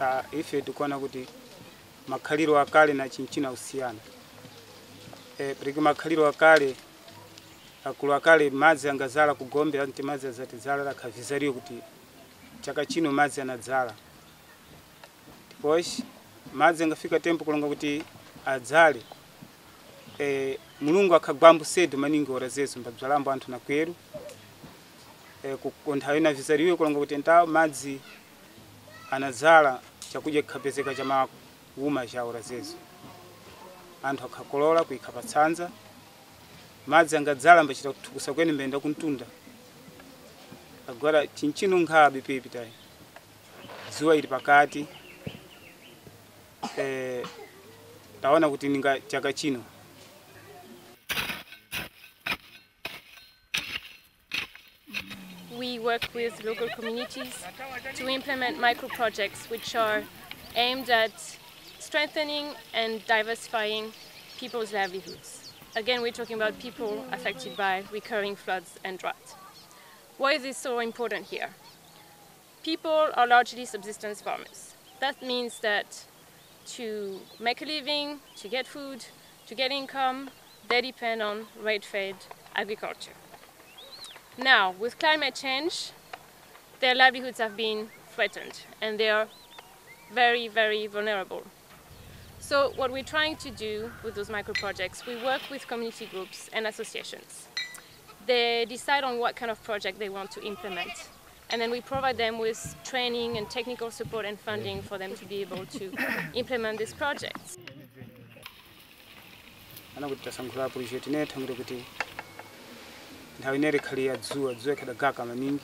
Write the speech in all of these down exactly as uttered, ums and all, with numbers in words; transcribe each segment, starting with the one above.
Ah, ife dukona kuti makhaliro akale na chinchina usiyana. Eh, priki makhaliro akale akulu akale madzi angazala kugombe anti madzi azatizala lakavizariyo kuti chaka chino madzi anadzala. Pois madzi angafika tempo kulonga kuti adzale. Eh, mulungu akagwambu sedu maningi ora zezo mbadzwalambo antu na kweru. Eh, kukonthayo na vizariyo kulonga kuti ntawo madzi anazala chakuja kapezeka chama uma cha urazezo anthu akakolola kuikapatsanza madzi angadzala mbachita kutukusa kweni mbenda kuntunda agora chinchino nkhabe pepitayi zuwa ili pakati eh taona kuti ninga chaka chino we work with local communities to implement micro-projects which are aimed at strengthening and diversifying people's livelihoods. Again, we're talking about people affected by recurring floods and drought. Why is this so important here? People are largely subsistence farmers. That means that to make a living, to get food, to get income, they depend on rain-fed agriculture. Now, with climate change, their livelihoods have been threatened and they are very, very vulnerable. So what we're trying to do with those micro-projects, we work with community groups and associations. They decide on what kind of project they want to implement, and then we provide them with training and technical support and funding for them to be able to implement these projects. Ndawinere khali ya zuwa zuwa kada gaka maningi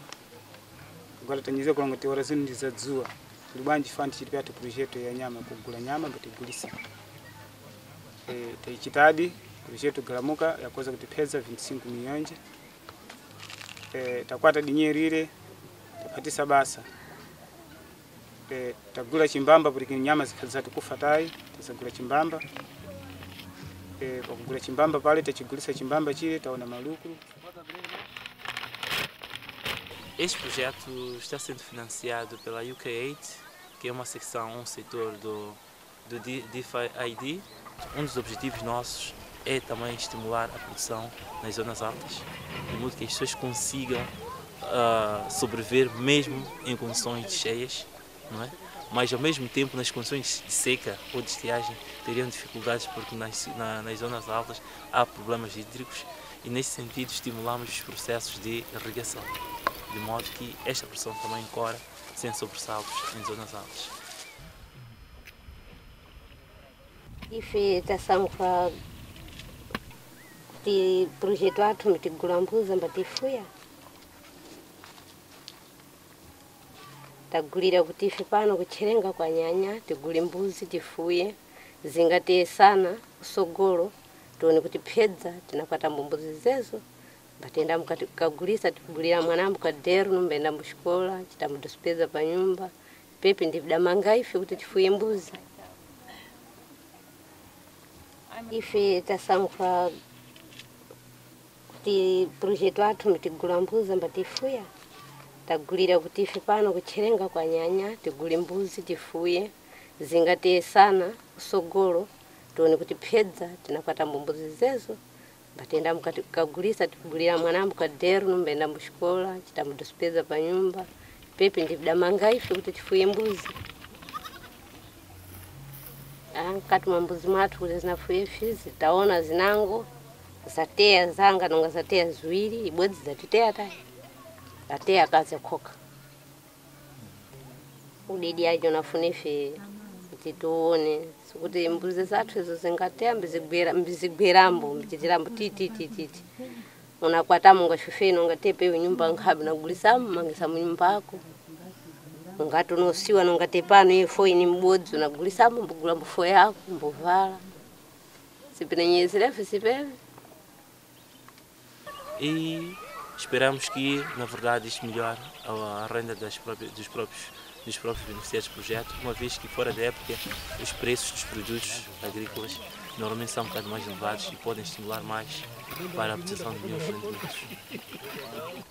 agora tanyize kulonga te ora zindi za zuwa libanji fanti chipya to project ya nyama kugula nyama ngatigulisa eh te chitadi project gramuka yakoza kutipeza vinte e cinco milhões eh takwata dinyeri ile tapatisa basa eh tagula chimbamba kuti nyama zikazati kufatai tasagula chimbamba eh kugula chimbamba pale techigulisa chimbamba chile taona maluku. Este projeto está sendo financiado pela U K aid, que é uma secção, um setor do, do D F I D. Um dos objetivos nossos é também estimular a produção nas zonas altas, de modo que as pessoas consigam uh, sobreviver mesmo em condições de cheias, não é? Mas ao mesmo tempo nas condições de seca ou de estiagem teriam dificuldades porque nas, na, nas zonas altas há problemas hídricos. E, nesse sentido, estimulamos os processos de irrigação, de modo que esta pressão também corre sem sobressaltos em zonas altas. Tuone kuti pedza tinapata mbumbuzi zezo batenda mukagulisa tikugulira mwanangu kaderu numbenda mushikola chitamudosipeza pa nyumba pepe ndivida manga ife kuti tifuye mbuzi ife tasankwa kuti projekto athu mitigula mbuzi mbatifuya tagulira kuti ife pano kucherenga kwa nyanya tigule mbuzi tifuye zingatie sana usogoro tuone kuti pedza tinapata mbumbuzi zezo batenda mukagulisa tikugulira mwanangu kaderu numbenda mushikola chitamudosipeza pa nyumba pepe ndivida manga ife kuti tifuye mbuzi ankatuma mbuzi mathu kuti zinafuye fizi taona zinango zateya zanga nonga zateya zuwiri ibodzi zatiteya tayi ateya kaze khoka udidi ajo nafunefe kuti tuone kuti mbuzi zathu izo zingateya mbizigwerambo mbichirambo titi titi unakwata munga shufeno ngatepewe nyumba nkhabi nagulisamu mangisa munyumba ako ungatonosiwa nongatepano ifoi ni mbodzi nagulisamu mbugula mbufo yako mbuvala sipinenyezelefe sipeve. E esperamos que na verdade isto melhore a renda das próprias, dos próprios dos próprios beneficiários do projeto, uma vez que fora da época os preços dos produtos agrícolas normalmente são um bocado mais elevados e podem estimular mais para a obtenção de melhores rendimentos.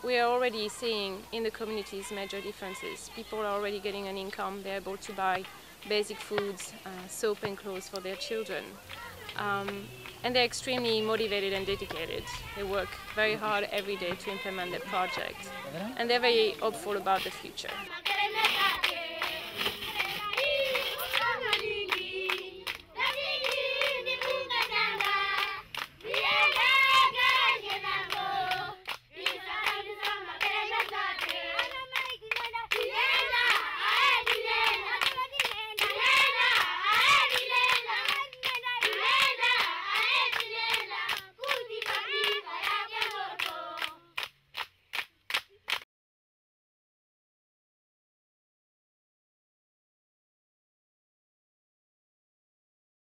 We are already seeing in the communities major differences. People are already getting an income. They're able to buy basic foods, uh, soap and clothes for their children. Um, and they're extremely motivated and dedicated. They work very hard every day to implement their project. And they're very hopeful about the future.